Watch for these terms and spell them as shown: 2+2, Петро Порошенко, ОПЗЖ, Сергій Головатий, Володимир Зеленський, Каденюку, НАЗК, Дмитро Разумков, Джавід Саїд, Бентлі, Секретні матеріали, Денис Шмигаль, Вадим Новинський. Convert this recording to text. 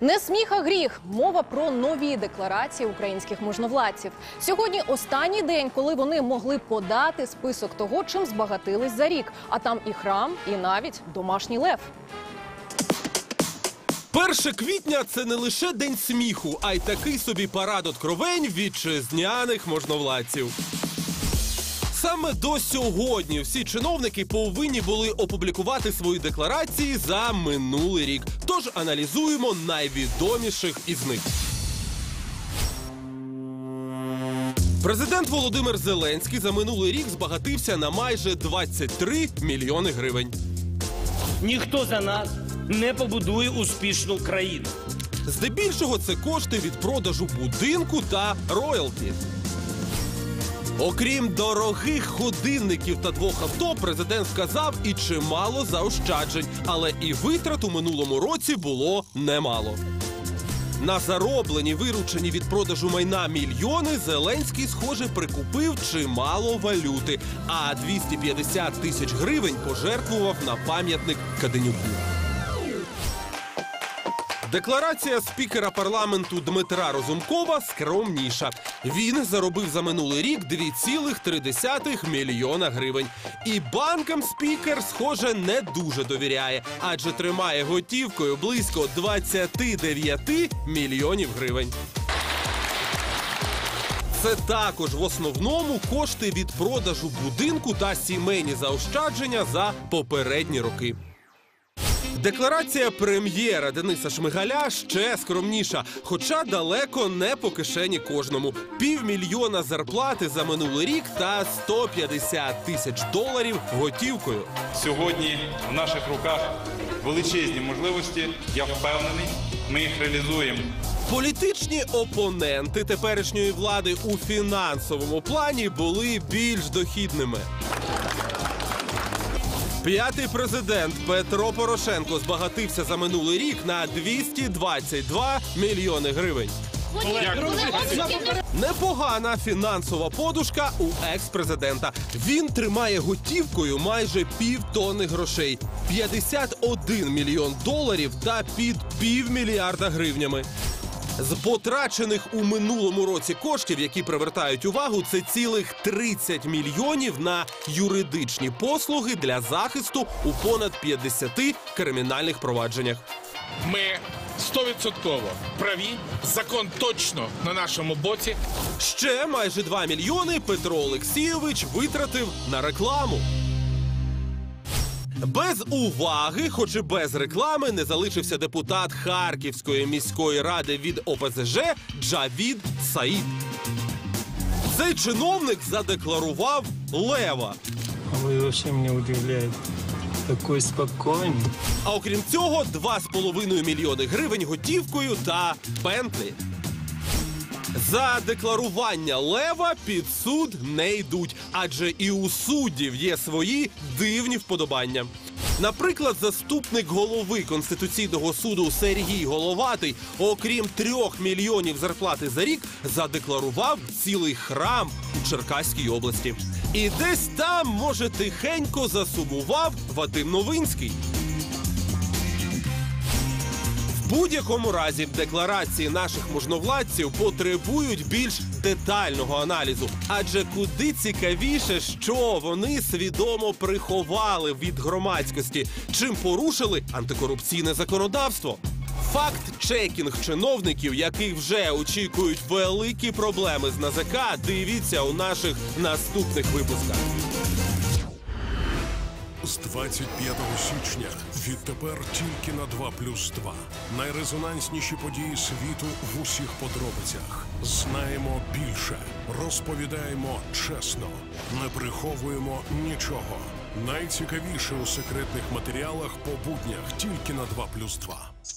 Не сміх, а гріх. Мова про нові декларації українських можновладців. Сьогодні останній день, коли вони могли подати список того, чим збагатились за рік. А там і храм, і навіть домашній лев. 1 квітня – це не лише день сміху, а й такий собі парад откровень вітчизняних можновладців. Саме до сьогодні всі чиновники повинні були опублікувати свої декларації за минулий рік. Тож аналізуємо найвідоміших із них. Президент Володимир Зеленський за минулий рік збагатився на майже 23 мільйони гривень. Ніхто за нас не побудує успішну країну. Здебільшого це кошти від продажу будинку та роялті. Окрім дорогих годинників та 2 авто, президент сказав і чимало заощаджень. Але і витрат у минулому році було немало. На зароблені, виручені від продажу майна мільйони, Зеленський, схоже, прикупив чимало валюти. А 250 тисяч гривень пожертвував на пам'ятник Каденюку. Декларація спікера парламенту Дмитра Разумкова скромніша. Він заробив за минулий рік 2,3 мільйона гривень. І банкам спікер, схоже, не дуже довіряє, адже тримає готівкою близько 29 мільйонів гривень. Це також в основному кошти від продажу будинку та сімейні заощадження за попередні роки. Декларація прем'єра Дениса Шмигаля ще скромніша, хоча далеко не по кишені кожному. $500 000 зарплати за минулий рік та $150 000 готівкою. Сьогодні в наших руках величезні можливості, я впевнений, ми їх реалізуємо. Політичні опоненти теперішньої влади у фінансовому плані були більш дохідними. П'ятий президент Петро Порошенко збагатився за минулий рік на 222 мільйони гривень. Непогана фінансова подушка у екс-президента. Він тримає готівкою майже півтонни грошей, $51 мільйон та під $500 мільйона гривнями. З потрачених у минулому році коштів, які привертають увагу, це цілих 30 мільйонів на юридичні послуги для захисту у понад 50 кримінальних провадженнях. Ми 100% праві, закон точно на нашому боці. Ще майже 2 мільйони Петро Олексійович витратив на рекламу. Без уваги, хоч і без реклами, не залишився депутат Харківської міської ради від ОПЗЖ Джавід Саїд. Цей чиновник задекларував лева. А ви взагалі мене удивляєте. Такий спокійний. А окрім цього, 2,5 мільйони гривень готівкою та Бентлі. За декларування лева під суд не йдуть, адже і у суддів є свої дивні вподобання. Наприклад, заступник голови Конституційного суду Сергій Головатий, окрім 3 мільйонів зарплати за рік, задекларував цілий храм у Черкаській області. І десь там, може, тихенько засумував Вадим Новинський. В будь-якому разі декларації наших можновладців потребують більш детального аналізу. Адже куди цікавіше, що вони свідомо приховали від громадськості, чим порушили антикорупційне законодавство. Факт-чекінг чиновників, яких вже очікують великі проблеми з НАЗК, дивіться у наших наступних випусках. З 25 січня відтепер тільки на 2+2. Найрезонансніші події світу в усіх подробицях. Знаємо більше, розповідаємо чесно, не приховуємо нічого. Найцікавіше у секретних матеріалах по буднях тільки на 2+2.